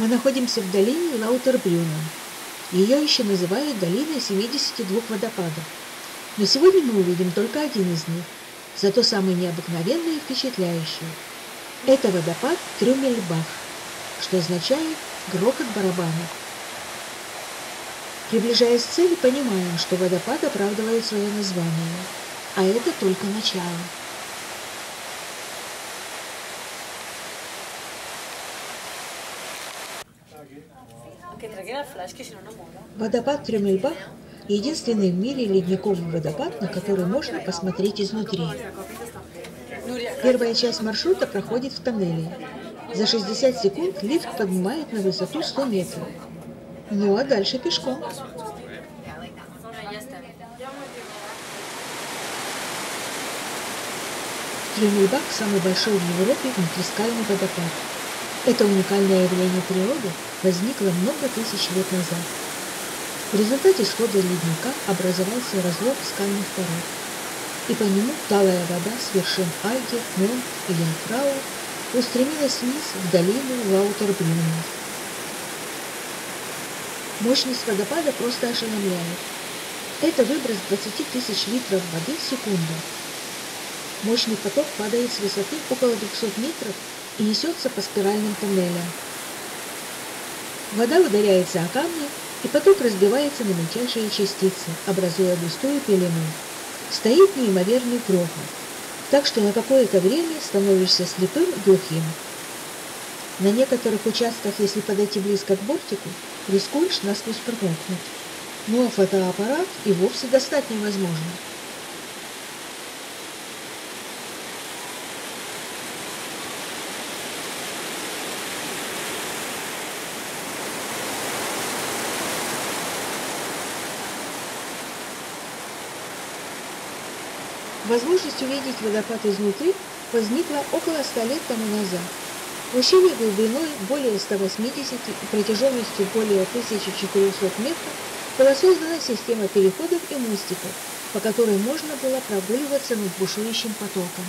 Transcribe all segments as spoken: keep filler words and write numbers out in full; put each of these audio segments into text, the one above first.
Мы находимся в долине Лаутербрюннен. Ее еще называют долиной семидесяти двух водопадов. Но сегодня мы увидим только один из них, зато самый необыкновенный и впечатляющий. Это водопад Трюммельбах, что означает «грохот барабанов». Приближаясь к цели, понимаем, что водопад оправдывает свое название, а это только начало. Водопад Трюммельбах – единственный в мире ледниковый водопад, на который можно посмотреть изнутри. Первая часть маршрута проходит в тоннеле. За шестьдесят секунд лифт поднимает на высоту сто метров. Ну а дальше пешком. Трюммельбах – самый большой в Европе внутрискальный водопад. Это уникальное явление природы возникло много тысяч лет назад. В результате схода ледника образовался разлом скальных пород, и по нему талая вода с вершин Айгер, Мёнх и Юнгфрау устремилась вниз в долину Лаутербрюннен. Мощность водопада просто ошеломляет. Это выброс двадцати тысяч литров воды в секунду. Мощный поток падает с высоты около двухсот метров и несется по спиральным тоннелям. Вода ударяется о камни, и поток разбивается на мельчайшие частицы, образуя густую пелену. Стоит неимоверный грохот, так что на какое-то время становишься слепым и глухим. На некоторых участках, если подойти близко к бортику, рискуешь насквозь промокнуть. Ну а фотоаппарат и вовсе достать невозможно. Возможность увидеть водопад изнутри возникла около ста лет тому назад. Ущелье глубиной более ста восьмидесяти и протяженностью более тысячи четырехсот метров была создана система переходов и мостиков, по которой можно было прогуливаться над бушующим потоком.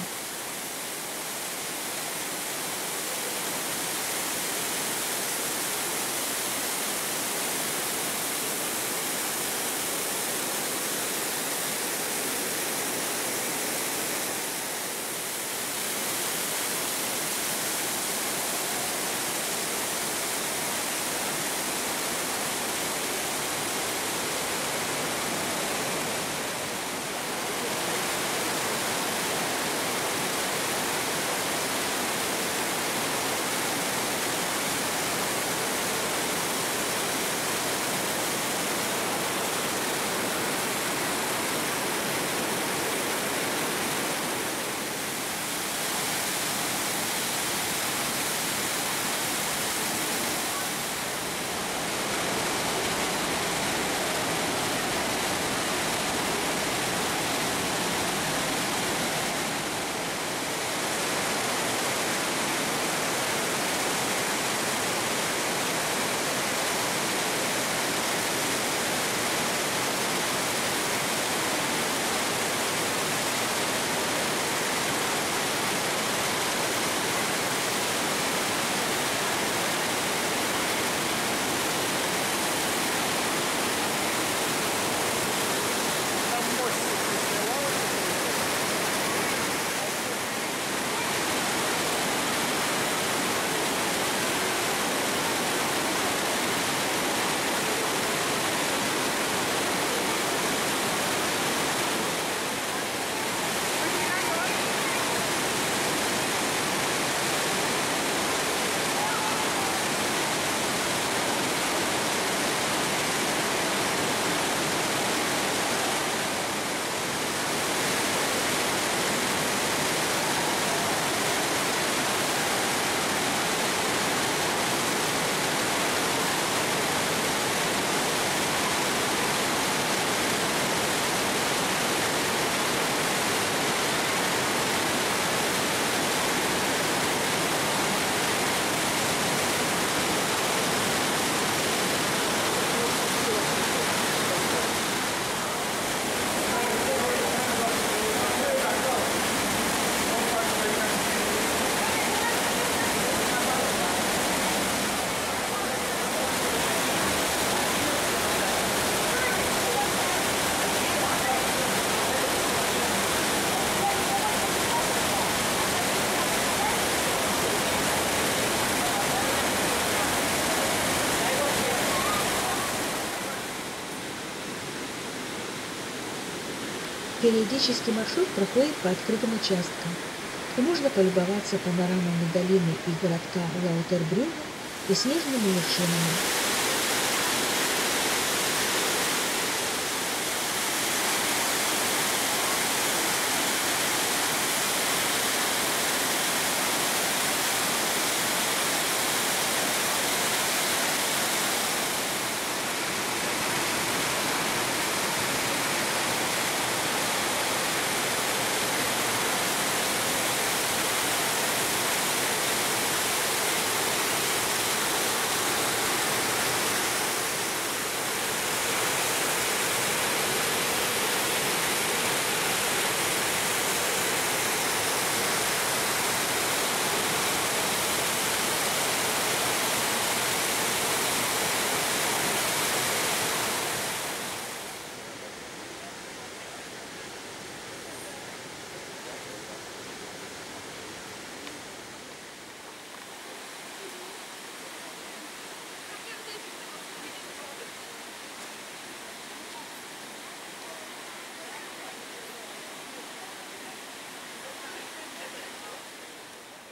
Периодически маршрут проходит по открытым участкам, и можно полюбоваться панорамами долины и городка Лаутербрюннен и снежными вершинами.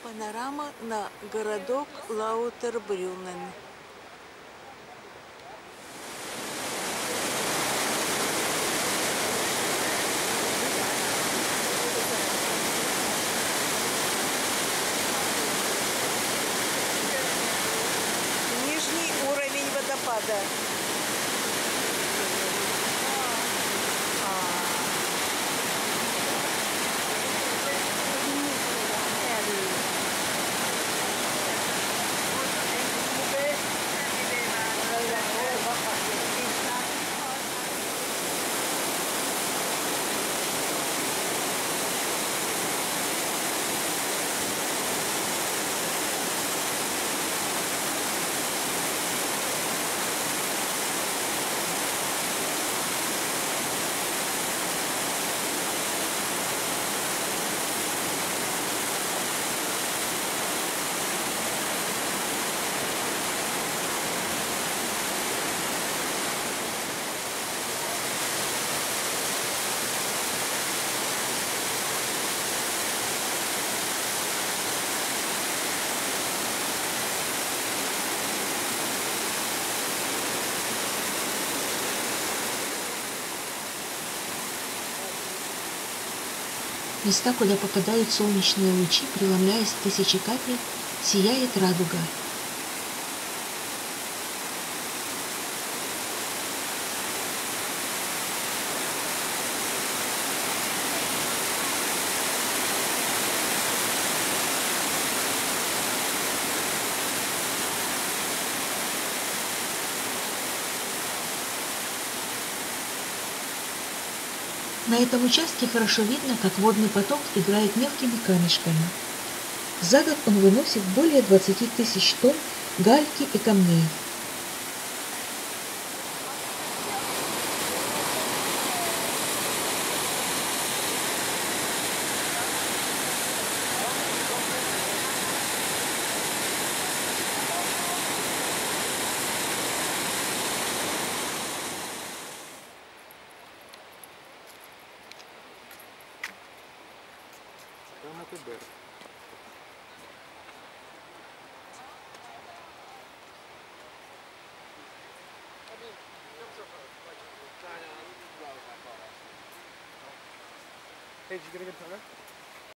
Панорама на городок Лаутербрюннен. Нижний уровень водопада. Места, куда попадают солнечные лучи, преломляясь в тысячи капель, сияет радуга. На этом участке хорошо видно, как водный поток играет мелкими камешками. За год он выносит более двадцати тысяч тонн гальки и камней. Hey, did you get a good photo?